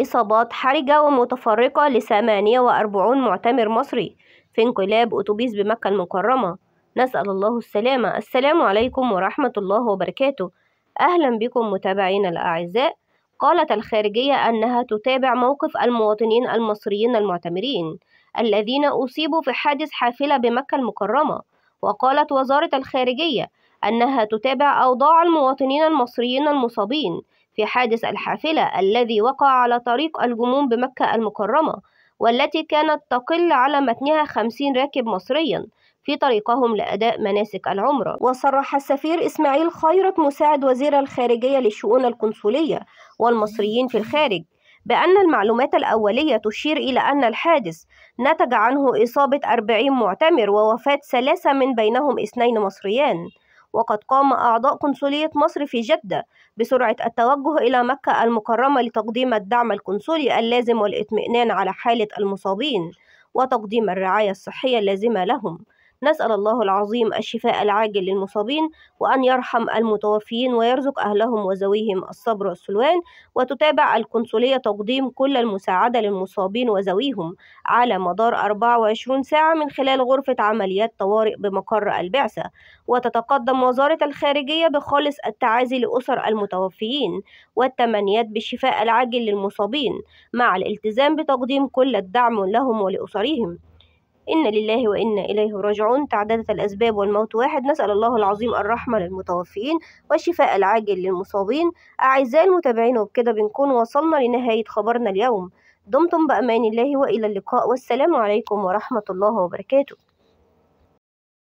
إصابات حرجة ومتفرقة ل48 معتمر مصري في انقلاب أتوبيس بمكة المكرمة، نسأل الله السلامة. السلام عليكم ورحمة الله وبركاته، أهلا بكم متابعينا الأعزاء. قالت الخارجية أنها تتابع موقف المواطنين المصريين المعتمرين الذين أصيبوا في حادث حافلة بمكة المكرمة، وقالت وزارة الخارجية أنها تتابع أوضاع المواطنين المصريين المصابين في حادث الحافلة الذي وقع على طريق الجموم بمكة المكرمة، والتي كانت تقل على متنها 50 راكب مصريا في طريقهم لأداء مناسك العمرة. وصرح السفير إسماعيل خيرت مساعد وزير الخارجية للشؤون القنصلية والمصريين في الخارج بأن المعلومات الأولية تشير إلى أن الحادث نتج عنه إصابة 40 معتمر ووفاة 3 من بينهم 2 مصريان. وقد قام أعضاء قنصلية مصر في جدة بسرعة التوجه إلى مكة المكرمة لتقديم الدعم القنصلي اللازم والاطمئنان على حالة المصابين وتقديم الرعاية الصحية اللازمة لهم. نسأل الله العظيم الشفاء العاجل للمصابين، وأن يرحم المتوفيين ويرزق أهلهم وذويهم الصبر والسلوان. وتتابع القنصلية تقديم كل المساعدة للمصابين وذويهم على مدار 24 ساعة من خلال غرفة عمليات طوارئ بمقر البعثة. وتتقدم وزارة الخارجية بخالص التعازي لأسر المتوفيين والتمنيات بالشفاء العاجل للمصابين، مع الالتزام بتقديم كل الدعم لهم ولأسرهم. إن لله وإنا إليه راجعون. تعددت الأسباب والموت واحد. نسأل الله العظيم الرحمة للمتوفيين والشفاء العاجل للمصابين. أعزائي المتابعين، وبكده بنكون وصلنا لنهاية خبرنا اليوم. دمتم بأمان الله، وإلى اللقاء، والسلام عليكم ورحمة الله وبركاته.